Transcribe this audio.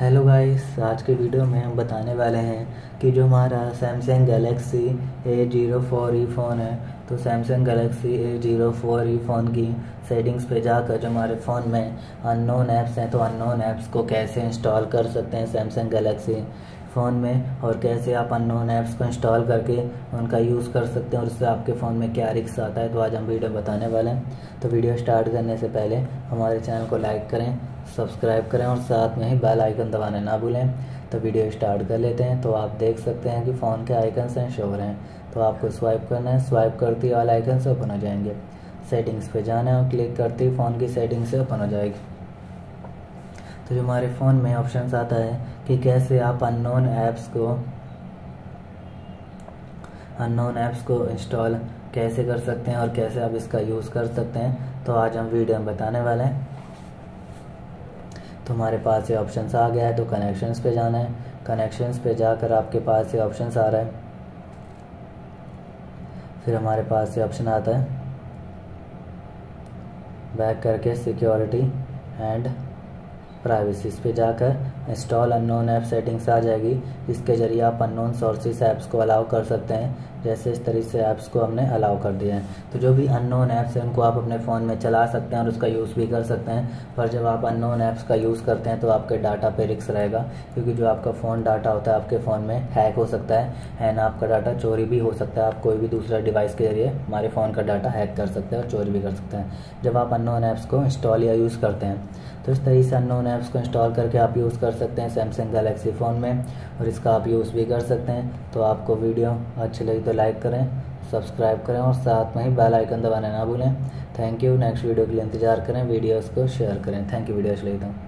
Hello guys, आज के video में हम बताने वाले हैं कि जो हमारा सैमसंग गैलेक्सी A04e फ़ोन है, तो सैमसंग गैलेक्सी A04e फ़ोन की सेटिंग्स पे जाकर जो हमारे फ़ोन में अननोन ऐप्स हैं, तो अननोन ऐप्स को कैसे इंस्टॉल कर सकते हैं सैमसंग गैलेक्सी फ़ोन में, और कैसे आप अननोन ऐप्स को इंस्टॉल करके उनका यूज़ कर सकते हैं और उससे आपके फ़ोन में क्या रिस्क आता है, तो आज हम वीडियो बताने वाले हैं। तो वीडियो स्टार्ट करने से पहले हमारे चैनल को लाइक करें, सब्सक्राइब करें और साथ में ही बेल आइकन दबाना ना भूलें। तो वीडियो स्टार्ट कर लेते हैं। तो आप देख सकते हैं कि फ़ोन के आइकन से शो हो रहे हैं, तो आपको स्वाइप करना है। स्वाइप करते ही ऑल आइकन से ओपन हो जाएंगे। सेटिंग्स पे जाना है और क्लिक करते ही फ़ोन की सेटिंग से ओपन हो जाएगी। तो जो हमारे फ़ोन में ऑप्शन आता है कि कैसे आप अननोन ऐप्स को इंस्टॉल कैसे कर सकते हैं और कैसे आप इसका यूज़ कर सकते हैं, तो आज हम वीडियो में बताने वाले हैं। तो हमारे पास ये ऑप्शंस आ गया है, तो कनेक्शंस पे जाना है। कनेक्शंस पे जाकर आपके पास ये ऑप्शंस आ रहा है, फिर हमारे पास ये ऑप्शन आता है बैक करके सिक्योरिटी एंड प्राइवेसी पे जाकर इंस्टॉल अननोन ऐप सेटिंग्स आ जाएगी। इसके ज़रिए आप अननोन सोर्सेस ऐप्स को अलाउ कर सकते हैं, जैसे इस तरीके से ऐप्स को हमने अलाउ कर दिया है। तो जो भी अननोन ऐप्स हैं उनको आप अपने फ़ोन में चला सकते हैं और उसका यूज़ भी कर सकते हैं। पर जब आप अननोन ऐप्स का यूज़ करते हैं तो आपके डाटा पे रिस्क रहेगा, क्योंकि जो आपका फ़ोन डाटा होता है आपके फ़ोन में हैक हो सकता है एंड आपका डाटा चोरी भी हो सकता है। आप कोई भी दूसरा डिवाइस के जरिए हमारे फ़ोन का डाटा हैक कर सकते हैं और चोरी भी कर सकते हैं जब आप अननोन ऐप्स को इंस्टॉल या यूज़ करते हैं। तो इस तरीके से अननोन ऐप्स को इंस्टॉल करके आप यूज़ कर सकते हैं सैमसंग गैलेक्सी फ़ोन में, और इसका आप यूज़ भी कर सकते हैं। तो आपको वीडियो अच्छी लगी तो लाइक करें, सब्सक्राइब करें और साथ में ही बेल आइकन दबाना ना भूलें। Thank you. नेक्स्ट वीडियो के लिए इंतजार करें, वीडियोस को शेयर करें। Thank you. वीडियो अच्छी लगी तो